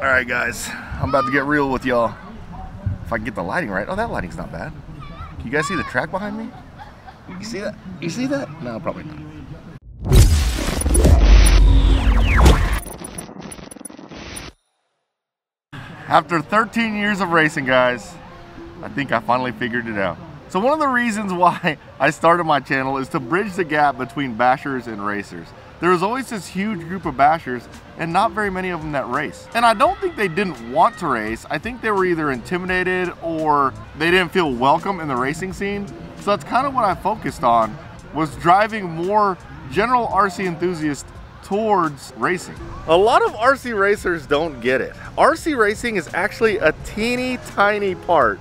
Alright guys, I'm about to get real with y'all. If I can get the lighting right. Oh, that lighting's not bad. Can you guys see the track behind me? You see that? You see that? No, probably not. After 13 years of racing, guys, I think I finally figured it out. So one of the reasons why I started my channel is to bridge the gap between bashers and racers. There was always this huge group of bashers and not very many of them that race. And I don't think they didn't want to race. I think they were either intimidated or they didn't feel welcome in the racing scene. So that's kind of what I focused on, was driving more general RC enthusiasts towards racing. A lot of RC racers don't get it. RC racing is actually a teeny tiny part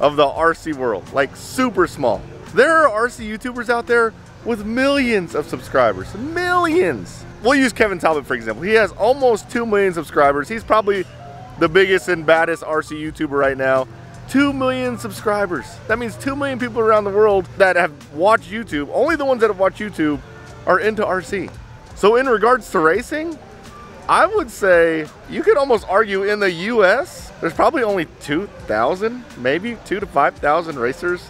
of the RC world, like super small. There are RC YouTubers out there with millions of subscribers, millions. We'll use Kevin Talbot for example. He has almost 2 million subscribers. He's probably the biggest and baddest RC YouTuber right now. 2 million subscribers. That means 2 million people around the world that have watched YouTube, only the ones that have watched YouTube are into RC. So in regards to racing, I would say you could almost argue in the US, there's probably only 2,000, maybe 2,000 to 5,000 racers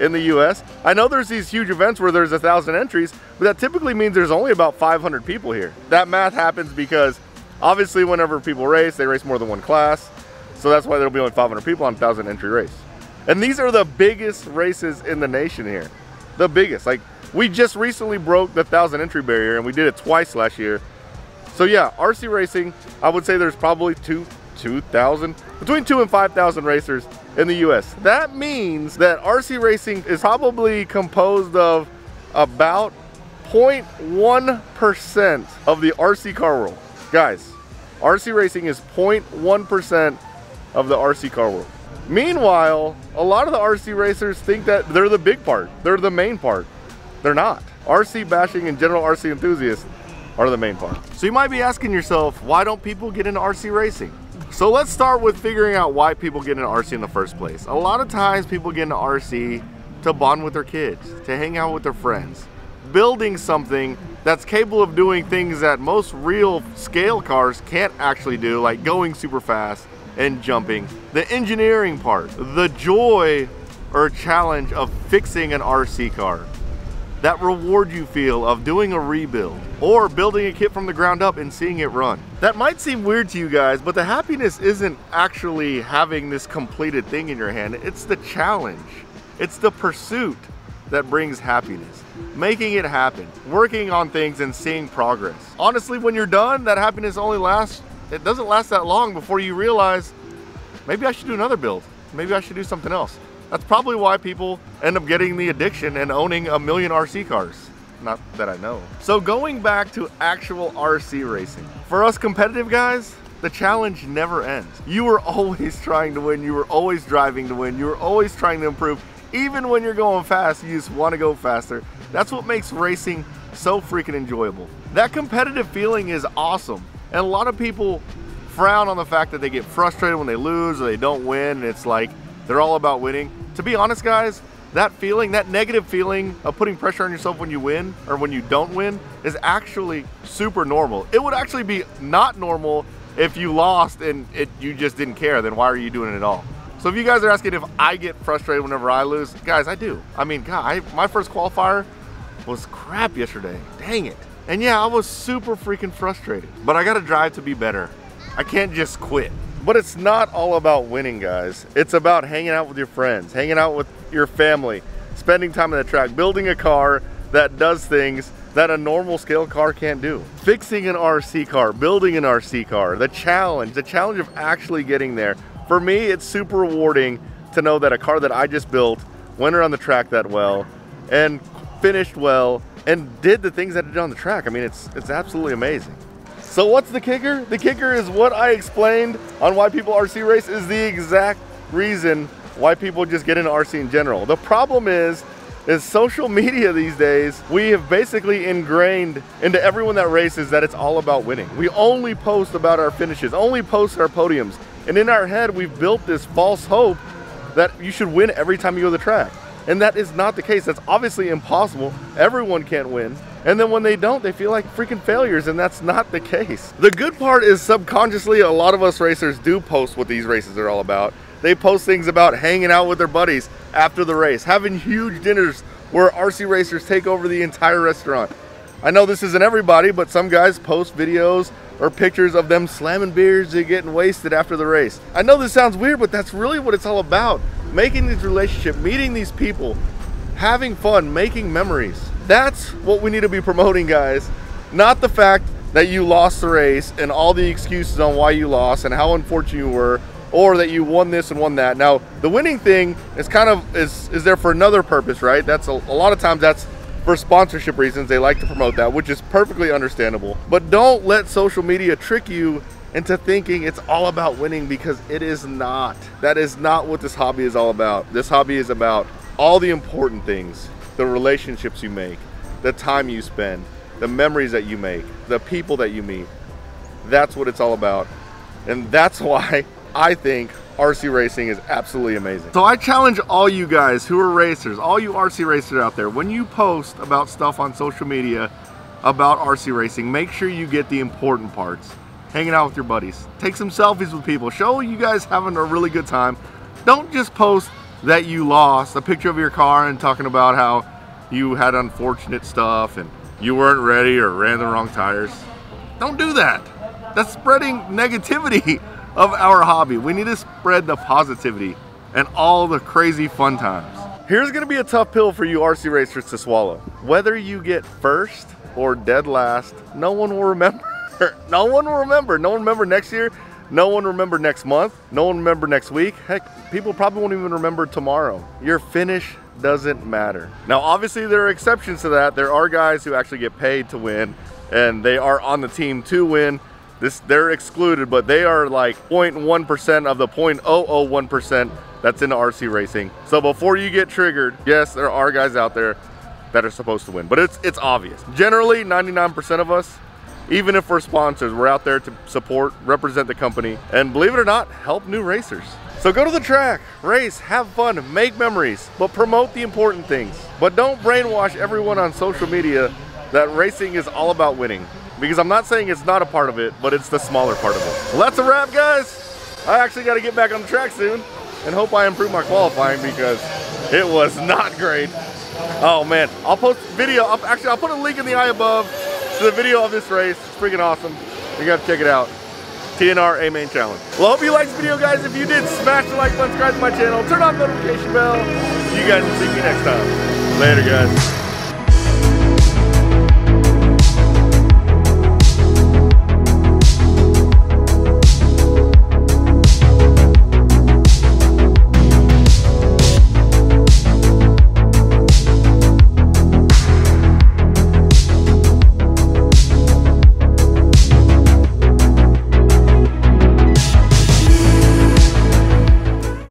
in the US. I know there's these huge events where there's 1,000 entries, but that typically means there's only about 500 people here. That math happens because obviously whenever people race, they race more than one class. So that's why there'll be only 500 people on a 1,000 entry race. And these are the biggest races in the nation here. The biggest. Like, we just recently broke the 1,000 entry barrier and we did it twice last year. So yeah, RC racing, I would say there's probably 2,000, between 2,000 and 5,000 racers in the US. That means that RC racing is probably composed of about 0.1% of the RC car world. Guys, RC racing is 0.1% of the RC car world. Meanwhile, a lot of the RC racers think that they're the big part, they're the main part. They're not. RC bashing and general RC enthusiasts are the main part. So you might be asking yourself, why don't people get into RC racing? So let's start with figuring out why people get into RC in the first place. A lot of times people get into RC to bond with their kids, to hang out with their friends, building something that's capable of doing things that most real scale cars can't actually do, like going super fast and jumping. The engineering part, the joy or challenge of fixing an RC car. That reward you feel of doing a rebuild or building a kit from the ground up and seeing it run. That might seem weird to you guys, but the happiness isn't actually having this completed thing in your hand. It's the challenge. It's the pursuit that brings happiness. Making it happen, working on things and seeing progress. Honestly, when you're done, that happiness only lasts, it doesn't last that long before you realize, maybe I should do another build. Maybe I should do something else. That's probably why people end up getting the addiction and owning a million RC cars. Not that I know. So going back to actual RC racing. For us competitive guys, the challenge never ends. You were always trying to win. You were always driving to win. You were always trying to improve. Even when you're going fast, you just want to go faster. That's what makes racing so freaking enjoyable. That competitive feeling is awesome. And a lot of people frown on the fact that they get frustrated when they lose or they don't win. And it's like, they're all about winning. To be honest, guys, that feeling, that negative feeling of putting pressure on yourself when you win or when you don't win is actually super normal. It would actually be not normal if you lost and you just didn't care, then why are you doing it at all? So if you guys are asking if I get frustrated whenever I lose, guys, I do. I mean, God, my first qualifier was crap yesterday, dang it. And yeah, I was super freaking frustrated, but I gotta drive to be better. I can't just quit. But it's not all about winning, guys. It's about hanging out with your friends, hanging out with your family, spending time on the track, building a car that does things that a normal scale car can't do. Fixing an RC car, building an RC car, the challenge of actually getting there. For me, it's super rewarding to know that a car that I just built went around the track that well and finished well and did the things that it did on the track. I mean, it's absolutely amazing. So what's the kicker? The kicker is what I explained on why people RC race is the exact reason why people just get into RC in general. The problem is social media these days, we have basically ingrained into everyone that races that it's all about winning. We only post about our finishes, only post our podiums. And in our head, we've built this false hope that you should win every time you go to the track. And that is not the case. That's obviously impossible. Everyone can't win. And then when they don't, they feel like freaking failures, and that's not the case. The good part is subconsciously, a lot of us racers do post what these races are all about. They post things about hanging out with their buddies after the race, having huge dinners where RC racers take over the entire restaurant. I know this isn't everybody, but some guys post videos or pictures of them slamming beers and getting wasted after the race. I know this sounds weird, but that's really what it's all about. Making these relationships, meeting these people, having fun, making memories. That's what we need to be promoting, guys. Not the fact that you lost the race and all the excuses on why you lost and how unfortunate you were, or that you won this and won that. Now, the winning thing is kind of is there for another purpose, right? That's a lot of times that's for sponsorship reasons. They like to promote that, which is perfectly understandable. But don't let social media trick you into thinking it's all about winning, because it is not. That is not what this hobby is all about. This hobby is about all the important things: the relationships you make, the time you spend, the memories that you make, the people that you meet. That's what it's all about. And that's why I think RC racing is absolutely amazing. So I challenge all you guys who are racers, all you RC racers out there, when you post about stuff on social media about RC racing, make sure you get the important parts. Hanging out with your buddies, take some selfies with people, show you guys having a really good time. Don't just post that you lost, a picture of your car and talking about how you had unfortunate stuff and you weren't ready or ran the wrong tires. Don't do that. That's spreading negativity of our hobby. We need to spread the positivity and all the crazy fun times. Here's gonna be a tough pill for you RC racers to swallow. Whether you get first or dead last, no one will remember. No one will remember. No one will remember next year. No one will remember next month. No one will remember next week. Heck, people probably won't even remember tomorrow. Your finish doesn't matter. Now, obviously there are exceptions to that. There are guys who actually get paid to win and they are on the team to win. They're excluded, but they are like 0.1% of the 0.001% that's into RC racing. So before you get triggered, yes, there are guys out there that are supposed to win, but it's obvious. Generally, 99% of us, even if we're sponsors, we're out there to support, represent the company, and believe it or not, help new racers. So go to the track, race, have fun, make memories, but promote the important things. But don't brainwash everyone on social media that racing is all about winning, because I'm not saying it's not a part of it, but it's the smaller part of it. Well, that's a wrap, guys. I actually got to get back on the track soon and hope I improve my qualifying, because it was not great. Oh man, I'll post video. I'll put a link in the eye above to the video of this race. It's freaking awesome. You gotta check it out. TNR A Main Challenge. Well, I hope you liked this video, guys. If you did, smash the like button, subscribe to my channel, turn on the notification bell. You guys will see me next time. Later, guys.